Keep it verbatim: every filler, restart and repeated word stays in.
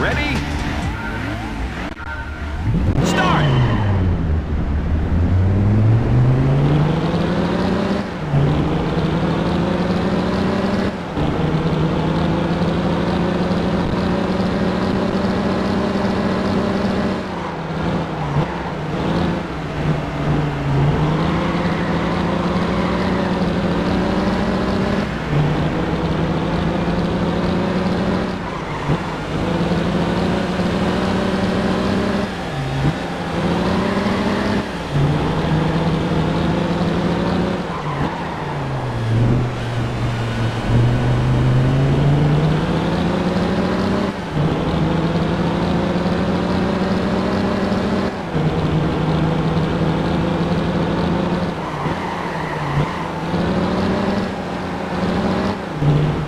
Ready? Start! Thank you.